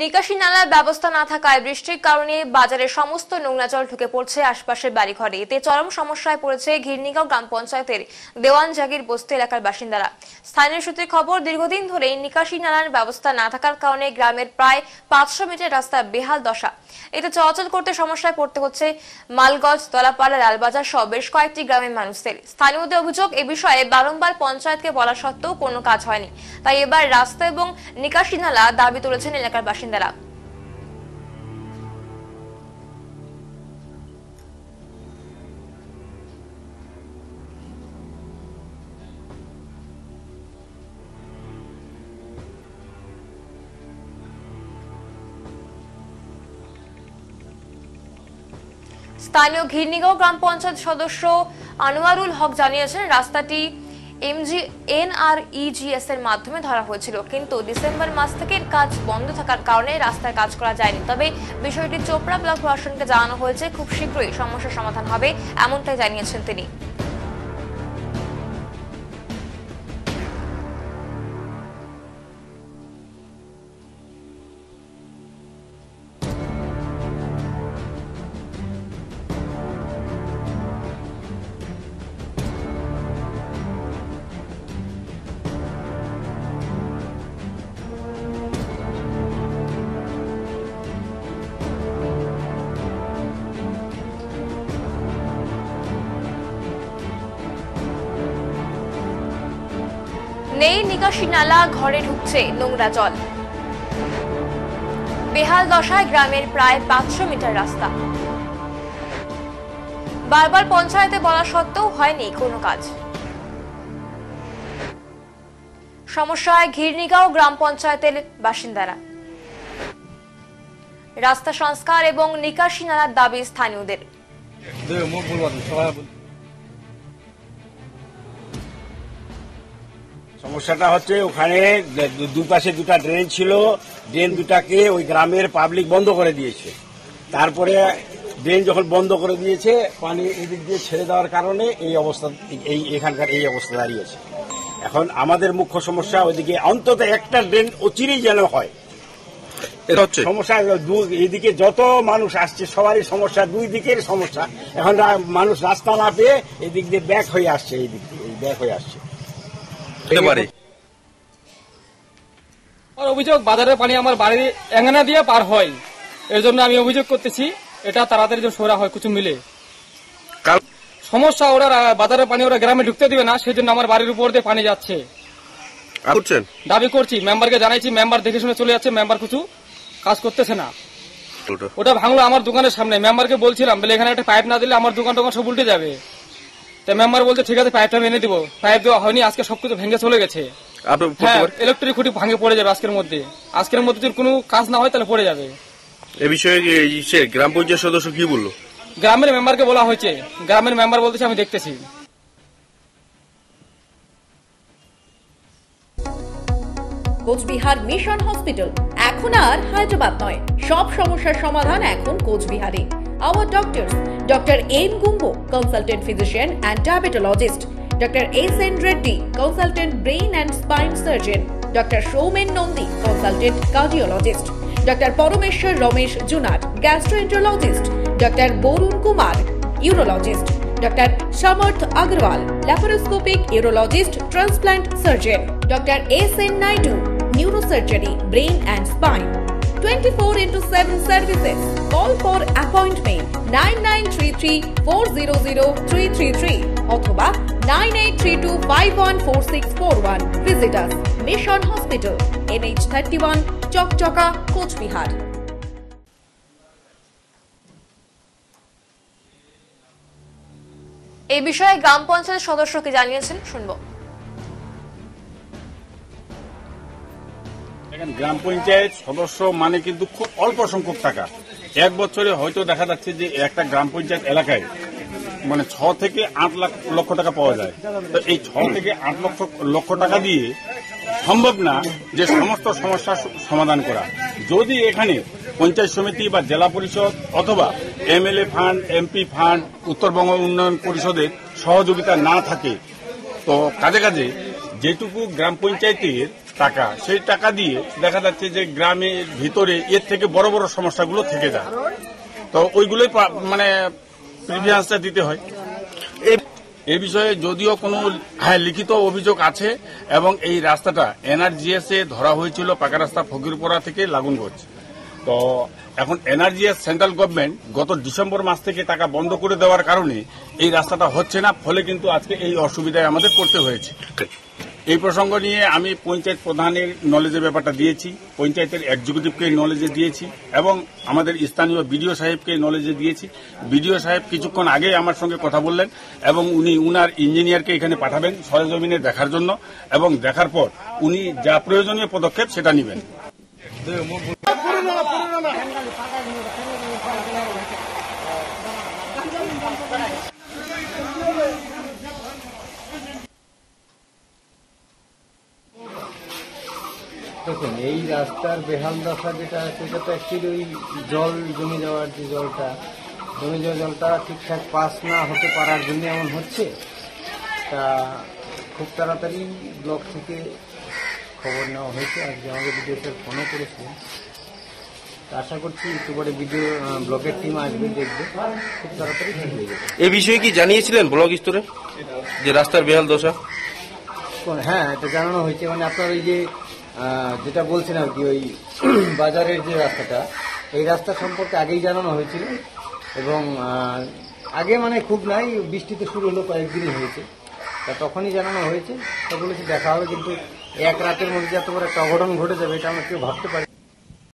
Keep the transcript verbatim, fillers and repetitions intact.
নিকাশি নালার ব্যবস্থা না থাকায় বৃষ্টির কারণে বাজারে সমস্ত নোংরা জল ঢুকে পড়ছে আশপাশের বাড়িঘরে। এতে চরম সমস্যায় পড়েছে ঘিরনিগাঁও গ্রাম পঞ্চায়েতের দেওয়ান জাগির বস্তি এলাকার বাসিন্দারা। স্থানীয় সূত্রে খবর, দীর্ঘদিন ধরে নিকাশি নালার ব্যবস্থা না থাকার কারণে গ্রামের প্রায় পাঁচশো মিটার রাস্তা বেহাল দশা। এতে চলাচল করতে সমস্যায় পড়তে হচ্ছে মালগঞ্জ, তলাপাড়া, লালবাজার সহ বেশ কয়েকটি গ্রামের মানুষদের। স্থানীয়দের অভিযোগ, এ বিষয়ে বারংবার পঞ্চায়েতকে বলা সত্ত্বেও কোনো কাজ হয়নি। তাই এবার রাস্তা এবং নিকাশি নালা দাবি তুলেছেন এলাকার বাসিন্দা। স্থানীয় ঘিরনিগাঁও গ্রাম পঞ্চায়েত সদস্য আনোয়ারুল হক জানিয়েছেন, রাস্তাটি M G N R E G S এর মাধ্যমে ধরা হয়েছিল, কিন্তু ডিসেম্বর মাস থেকে কাজ বন্ধ থাকার কারণে রাস্তার কাজ করা যায়নি। তবে বিষয়টি চোপড়া ব্লক প্রশাসনকে জানানো হয়েছে, খুব শীঘ্রই সমস্যার সমাধান হবে এমনটাই জানিয়েছেন তিনি। নেই নিকাশি নালা, ঘরে ঢুকছে নোংরা জল, বেহাল দশায় গ্রামের প্রায় পাঁচশো মিটার রাস্তা। বারবার পঞ্চায়েতে বলা সত্ত্বেও হয়নি কোনো কাজ। সমস্যায় ঘিরনিগাঁও গ্রাম পঞ্চায়েতের বাসিন্দারা। রাস্তা সংস্কার এবং নিকাশি নালার দাবি স্থানীয়দের। সমস্যাটা হচ্ছে, ওখানে দুপাশে দুটা ড্রেন ছিল, ড্রেন দুটাকে ওই গ্রামের পাবলিক বন্ধ করে দিয়েছে। তারপরে ড্রেন যখন বন্ধ করে দিয়েছে, পানি এদিক দিয়ে ছেড়ে দেওয়ার কারণে এই অবস্থা, এই এখানকার এই অবস্থা দাঁড়িয়েছে। এখন আমাদের মুখ্য সমস্যা ওইদিকে অন্তত একটা ড্রেন অচিরেই যেন হয়। সমস্যা এদিকে যত মানুষ আসছে সবারই সমস্যা, দুই দিকের সমস্যা। এখন মানুষ রাস্তা না পেয়ে এদিক দিয়ে ব্যাক হয়ে আসছে, এই দিক দিয়ে ব্যাক হয়ে আসছে। অভিযোগ, বাজারের পানি আমার বাড়ির এঙ্গানা দিয়ে পার হয়, এর জন্য আমি অভিযোগ করতেছি এটা তাড়াতাড়ি সরা হয় কিছু মিলে। সমস্যা, ওরা বাজারের পানি ওরা গ্রামে ঢুকতে দিবে না, সেই জন্য আমার বাড়ির উপর দিয়ে পানি যাচ্ছে। দাবি করছি, মেম্বারকে জানাইছি, মেম্বার দেখে শুনে চলে যাচ্ছে, মেম্বার কিছু কাজ করতেছে না। ওটা ভাঙলো আমার দোকানের সামনে, মেম্বারকে বলছিলাম বলে এখানে একটা পাইপ না দিলে আমার দোকান টোকান সব উল্টে যাবে। তাই মেম্বার বলছে ঠিক আছে পাইপটা এনে দিব, পাইপ দেওয়া হয়নি, আজকে সবকিছু ভেঙে চলে গেছে। ইলেকট্রিক খুঁটি ভাঙে পড়ে যাবে আজকের মধ্যে, আজকের মধ্যে যদি কোনো কাজ না হয় তাহলে পড়ে যাবে। এই বিষয়ে গ্রাম পঞ্চায়েত সদস্য কি বললো? গ্রামের মেম্বারকে বলা হয়েছে, গ্রামের মেম্বার বলতেছে আমি দেখতেছি। কোচ বিহার মিশন হসপিটাল এখন আর হায়দ্রাবাদ নয়, সব সমস্যার সমাধান এখন কোচ বিহারে। Our doctors, Doctor A. Ngumbo, Consultant Physician and Diabetologist, Doctor S. N. Reddy, Consultant Brain and Spine Surgeon, Doctor Shomen Nondi, Consultant Cardiologist, Doctor Paramesh Ramesh Junad, Gastroenterologist, Doctor Borun Kumar, Urologist, Doctor Shabat Agarwal, Laparoscopic Urologist, Transplant Surgeon, Doctor S. N. Naidu, Neurosurgery, Brain and Spine. twenty-four into seven services. Call for appointment nine nine three three four zero zero three three three অথবা nine eight three two five one four six four one. Visit us Mission Hospital, N H thirty-one, Chokchoka, Koch Bihar. এই বিষয়ে গ্রাম পঞ্চায়েত সদস্যকে জানিয়েছেন, শুনবো। গ্রাম পঞ্চায়েত সদস্য মানে কিন্তু খুব অল্প সংখ্যক টাকা। এক বছরে হয়তো দেখা যাচ্ছে যে একটা গ্রাম পঞ্চায়েত এলাকায় মানে ছ থেকে আট লাখ লক্ষ টাকা পাওয়া যায়। তো এই ছ থেকে আট লক্ষ লক্ষ টাকা দিয়ে সম্ভব না যে সমস্ত সমস্যার সমাধান করা। যদি এখানে পঞ্চায়েত সমিতি বা জেলা পরিষদ অথবা MLA fund, MP fund, Uttarbanga উন্নয়ন পরিষদের সহযোগিতা না থাকে, তো কাজে কাজে যেটুকু গ্রাম পঞ্চায়েতের টাকা সেই টাকা দিয়ে দেখা যাচ্ছে যে গ্রামের ভিতরে এর থেকে বড় বড় সমস্যাগুলো থেকে যায়, তো ওইগুলোই মানে প্রিভিয়াসটা দিতে হয়। এই বিষয়ে যদিও কোনো হ্যাঁ লিখিত অভিযোগ আছে এবং এই রাস্তাটা এনআরজিএস এ ধরা হয়েছিল পাকা রাস্তা ফকিরপাড়া থেকে লাগুনগঞ্জ। তো এখন এনআরজিএস সেন্ট্রাল গভর্নমেন্ট গত ডিসেম্বর মাস থেকে টাকা বন্ধ করে দেওয়ার কারণে এই রাস্তাটা হচ্ছে না, ফলে কিন্তু আজকে এই অসুবিধায় আমাদের পড়তে হয়েছে। এই প্রসঙ্গ নিয়ে আমি পঞ্চায়েত প্রধানের নলেজে ব্যাপারটা দিয়েছি, পঞ্চায়েতের এক্সিকিউটিভকে নলেজে দিয়েছি এবং আমাদের স্থানীয় বিডিও সাহেবকে নলেজে দিয়েছি। বিডিও সাহেব কিছুক্ষণ আগে আমার সঙ্গে কথা বললেন এবং উনি উনার ইঞ্জিনিয়ারকে এখানে পাঠাবেন সরেজমিনে দেখার জন্য, এবং দেখার পর উনি যা প্রয়োজনীয় পদক্ষেপ সেটা নেবেন। দেখুন, এই রাস্তার বেহাল দশা যেটা সেটা তো অ্যাকচুয়ালি ওই জল জমে যাওয়ার যে জলটা জমে যাওয়া জলটা ঠিকঠাক পাস না হতে পারার জন্য এমন হচ্ছে। তা খুব তাড়াতাড়ি ব্লক থেকে খবর নেওয়া হয়েছে, আর যে আমাদের ভিডিও স্যার ফোনও করেছিলেন। আশা করছি একটুপরে ভিডিও ব্লকের টিম আসবে, দেখবে, খুব তাড়াতাড়ি ঠিক হয়ে যাবে। এই বিষয়ে কি জানিয়েছিলেন ব্লক স্তরে যে রাস্তার বেহাল দশা? হ্যাঁ, এটা জানানো হয়েছে। মানে আপনার ওই যে যেটা বলছেন আর কি, ওই বাজারের যে রাস্তাটা, এই রাস্তা সম্পর্কে আগেই জানানো হয়েছিল এবং আগে মানে খুব নাই, বৃষ্টিতে শুরু হলো, কয়েকদিনই হয়েছে, তা তখনই জানানো হয়েছে। তা বলেছি দেখা হবে, কিন্তু এক রাতের মধ্যে এত বড় একটা অঘটন ঘটে যাবে এটা আমরা কেউ ভাবতে পারি।